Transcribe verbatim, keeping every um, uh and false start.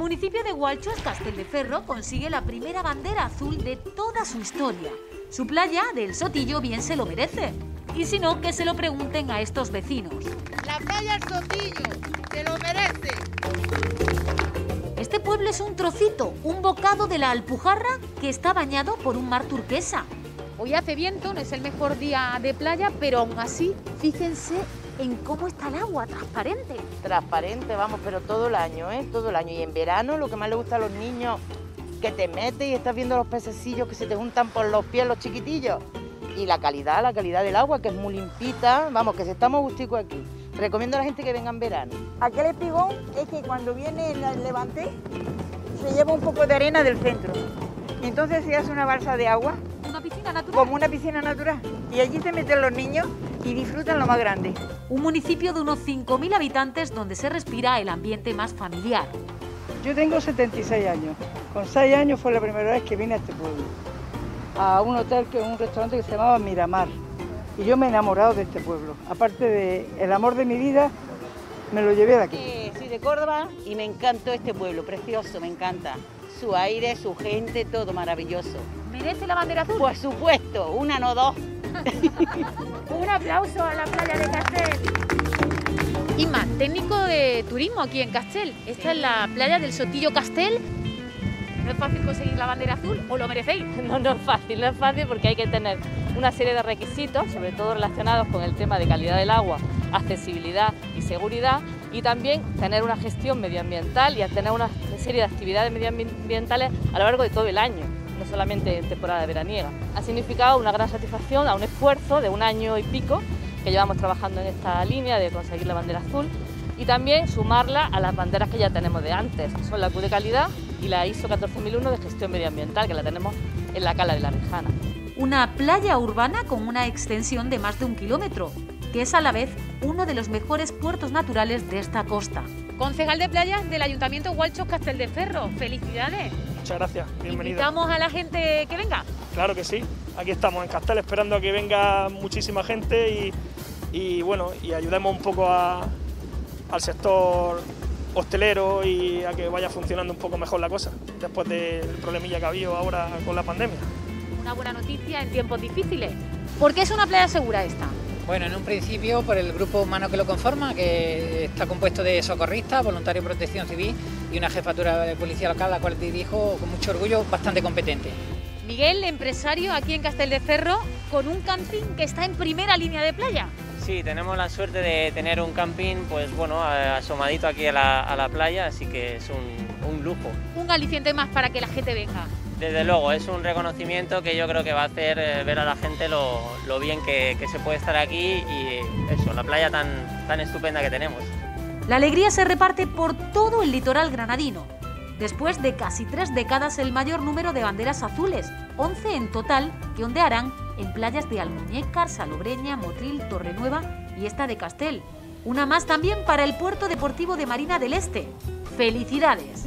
municipio de Gualchos, Castell de Ferro, consigue la primera bandera azul de toda su historia. Su playa del Sotillo bien se lo merece. Y si no, que se lo pregunten a estos vecinos. La playa del Sotillo se lo merece. Este pueblo es un trocito, un bocado de la Alpujarra que está bañado por un mar turquesa. Hoy hace viento, no es el mejor día de playa, pero aún así, fíjense en cómo está el agua, transparente. Transparente, vamos, pero todo el año, ¿eh? Todo el año. Y en verano, lo que más le gusta a los niños, que te metes y estás viendo los pececillos que se te juntan por los pies, los chiquitillos. Y la calidad, la calidad del agua, que es muy limpita, vamos, que si estamos gustico aquí. Recomiendo a la gente que venga en verano. Aquel espigón es que cuando viene el levante, se lleva un poco de arena del centro. Entonces se hace una balsa de agua. ¿Una piscina natural? Como una piscina natural. Y allí se meten los niños y disfrutan lo más grande. Un municipio de unos cinco mil habitantes donde se respira el ambiente más familiar. Yo tengo setenta y seis años. Con seis años fue la primera vez que vine a este pueblo. A un hotel, que un restaurante que se llamaba Miramar. Y yo me he enamorado de este pueblo. Aparte del amor de mi vida, me lo llevé de aquí. Eh, soy de Córdoba y me encantó este pueblo, precioso, me encanta. Su aire, su gente, todo maravilloso. ¿Merece la bandera azul? Por supuesto, una no dos. Un aplauso a la playa de Castell. Inma, técnico de turismo aquí en Castell. Esta sí. Es la playa del Sotillo Castell. ¿No es fácil conseguir la bandera azul o lo merecéis? No, no es fácil, no es fácil porque hay que tener una serie de requisitos, sobre todo relacionados con el tema de calidad del agua, accesibilidad y seguridad, y también tener una gestión medioambiental y tener una serie de actividades medioambientales a lo largo de todo el año, no solamente en temporada de veraniega. Ha significado una gran satisfacción, a un esfuerzo de un año y pico que llevamos trabajando en esta línea de conseguir la bandera azul y también sumarla a las banderas que ya tenemos de antes, que son la Q de calidad y la ISO catorce mil uno de gestión medioambiental, que la tenemos en la Cala de la Rejana. Una playa urbana con una extensión de más de un kilómetro, que es a la vez uno de los mejores puertos naturales de esta costa. Concejal de Playas del Ayuntamiento Gualchos Castell de Ferro, felicidades. Muchas gracias, bienvenido. ¿Invitamos a la gente que venga? Claro que sí, aquí estamos en Castell esperando a que venga muchísima gente y, y bueno, y ayudemos un poco a, al sector hostelero y a que vaya funcionando un poco mejor la cosa, después del problemilla que ha habido ahora con la pandemia. Una buena noticia en tiempos difíciles. ¿Por qué es una playa segura esta? Bueno, en un principio por el grupo humano que lo conforma, que está compuesto de socorristas, voluntarios de protección civil y una jefatura de policía local, la cual dirijo con mucho orgullo, bastante competente. Miguel, empresario aquí en Castell de Ferro, con un camping que está en primera línea de playa. Sí, tenemos la suerte de tener un camping, pues bueno, asomadito aquí a la, a la playa, así que es un, un lujo. Un aliciente más para que la gente venga. Desde luego, es un reconocimiento que yo creo que va a hacer eh, ver a la gente lo, lo bien que, que se puede estar aquí y eso, la playa tan, tan estupenda que tenemos. La alegría se reparte por todo el litoral granadino. Después de casi tres décadas, el mayor número de banderas azules, once en total, que ondearán en playas de Almuñécar, Salobreña, Motril, Torrenueva y esta de Castell. Una más también para el puerto deportivo de Marina del Este. ¡Felicidades!